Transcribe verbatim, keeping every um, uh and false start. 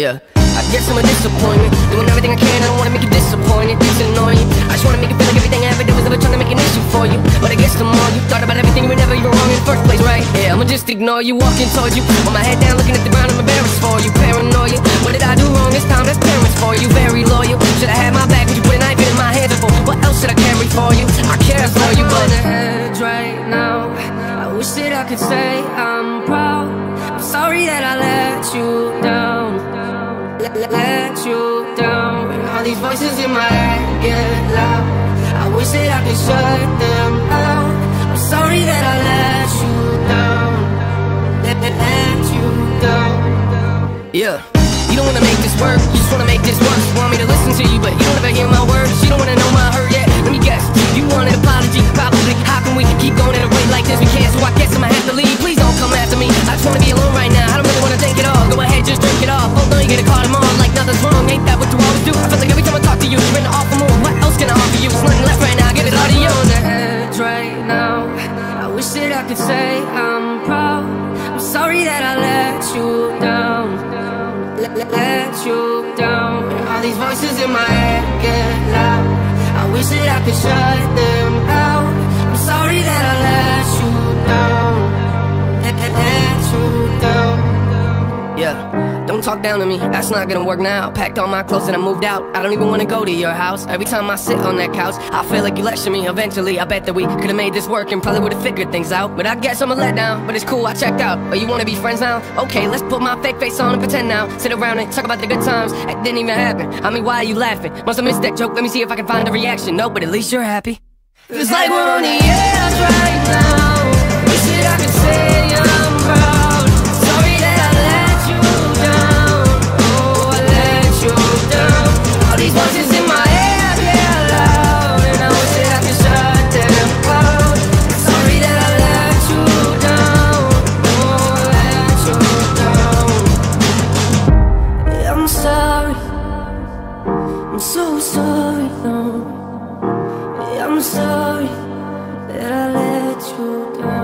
Yeah, I guess I'm a disappointment, doing everything I can. I don't wanna make you disappointed, it's annoying. I just wanna make you feel like everything I ever do was ever trying to make an issue for you. But I guess the more you thought about everything, you were never you were wrong in the first place, right? Yeah, I'ma just ignore you, walking towards you with my head down, looking at the ground, I'm embarrassed for you. Paranoia, what did I do wrong this time? That's parents for you, very loyal. Should I have my back, would you put a knife in my hands for? What else should I carry for you? I care for you, but I'm on the edge right now. I wish that I could say I'm proud. I'm sorry that I let you down, let you down. When all these voices in my head get loud, I wish that I could shut them out. I'm sorry that I let you down, let, let you down. Yeah, you don't wanna make this work, you just wanna make this worse. You want me to listen to you, but you don't ever hear my words. You don't wanna know my hurt yet, let me guess. You want an apology, probably. How can we keep going at a rate like this? We can't, so I guess I'ma have to leave. Please don't come after me, I just wanna be alone right now. I don't really wanna think at all, go ahead, just drink it off. Hold on, you get a call tomorrow like nothing's wrong. Ain't that what you always do? I feel like every time I talk to you, you're in an awful mood. What else can I offer you? There's nothing left right now, I give it all to you. On the edge right now, I wish that I could say I'm proud. I'm sorry that I let you down, let you down. When all these voices in my head get loud, I wish that I could shut them out. I'm sorry that I let you down, let, let you down. Yeah, don't talk down to me, that's not gonna work now. Packed all my clothes and I moved out, I don't even wanna go to your house. Every time I sit on that couch, I feel like you lecture me. Eventually, I bet that we could've made this work and probably would've figured things out. But I guess I'm a letdown, but it's cool, I checked out. Oh, you wanna be friends now? Okay, let's put my fake face on and pretend now. Sit around and talk about the good times, it didn't even happen. I mean, why are you laughing? Must have missed that joke, let me see if I can find a reaction. No, but at least you're happy. Feels like we're on the edge right now. Wish that I could say I'm proud. These voices in my head get loud, and I wish that I could shut them out. Sorry that I let you down, oh, I let you down. I'm sorry, I'm so sorry now. I'm sorry that I let you down.